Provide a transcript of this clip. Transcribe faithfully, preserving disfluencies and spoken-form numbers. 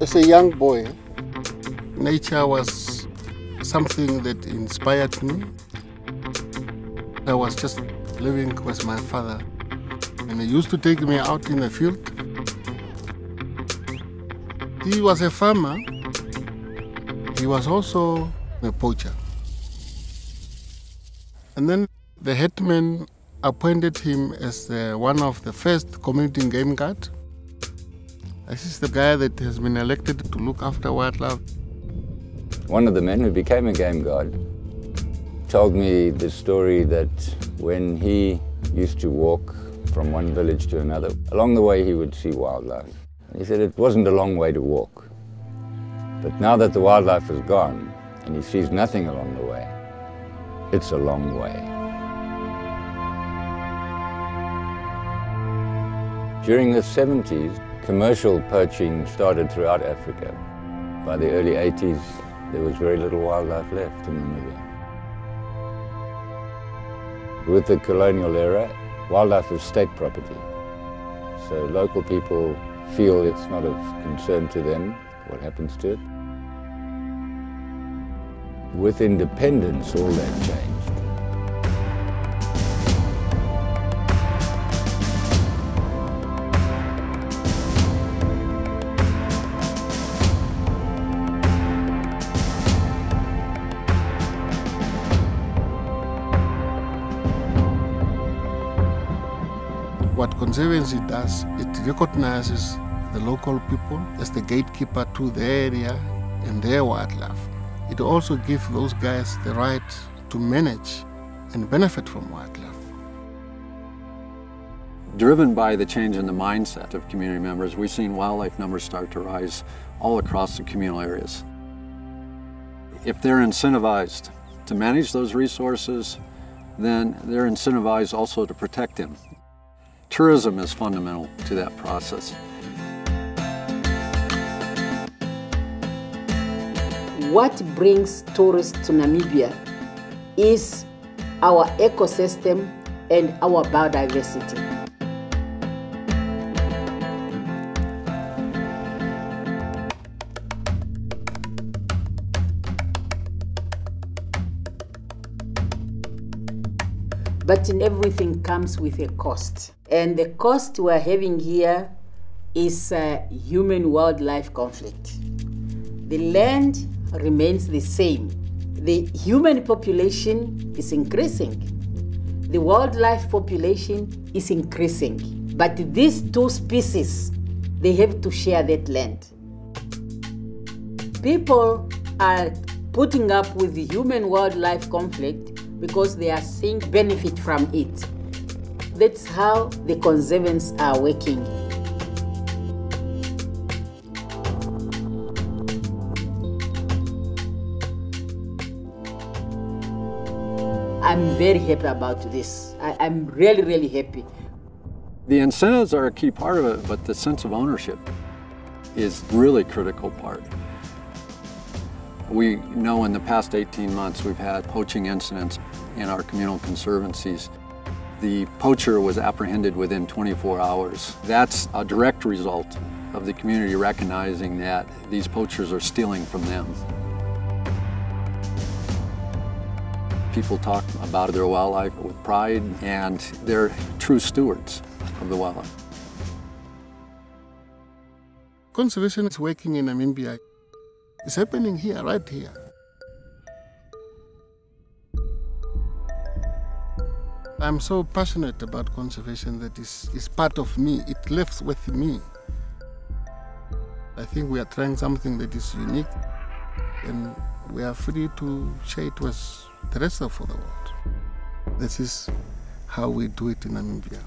As a young boy, nature was something that inspired me. I was just living with my father, and he used to take me out in the field. He was a farmer. He was also a poacher. And then the headman appointed him as the, one of the first community game guard. This is the guy that has been elected to look after wildlife. One of the men who became a game guard told me the story that when he used to walk from one village to another, along the way he would see wildlife. He said it wasn't a long way to walk. But now that the wildlife is gone and he sees nothing along the way, it's a long way. During the seventies, commercial poaching started throughout Africa. By the early eighties, there was very little wildlife left in Namibia. With the colonial era, wildlife is state property. So local people feel it's not of concern to them what happens to it. With independence, all that changed. What Conservancy does, it recognizes the local people as the gatekeeper to the area and their wildlife. It also gives those guys the right to manage and benefit from wildlife. Driven by the change in the mindset of community members, we've seen wildlife numbers start to rise all across the communal areas. If they're incentivized to manage those resources, then they're incentivized also to protect them. Tourism is fundamental to that process. What brings tourists to Namibia is our ecosystem and our biodiversity. But in everything comes with a cost. And the cost we're having here is a human-wildlife conflict. The land remains the same. The human population is increasing. The wildlife population is increasing. But these two species, they have to share that land. People are putting up with the human-wildlife conflict because they are seeing benefit from it. That's how the conservatives are working. I'm very happy about this. I, I'm really, really happy. The incentives are a key part of it, but the sense of ownership is really a critical part. We know in the past eighteen months we've had poaching incidents in our communal conservancies. The poacher was apprehended within twenty-four hours. That's a direct result of the community recognizing that these poachers are stealing from them. People talk about their wildlife with pride, and they're true stewards of the wildlife. Conservation is working in Namibia. It's happening here, right here. I'm so passionate about conservation that it's, it's part of me. It lives with me. I think we are trying something that is unique, and we are free to share it with the rest of the world. This is how we do it in Namibia.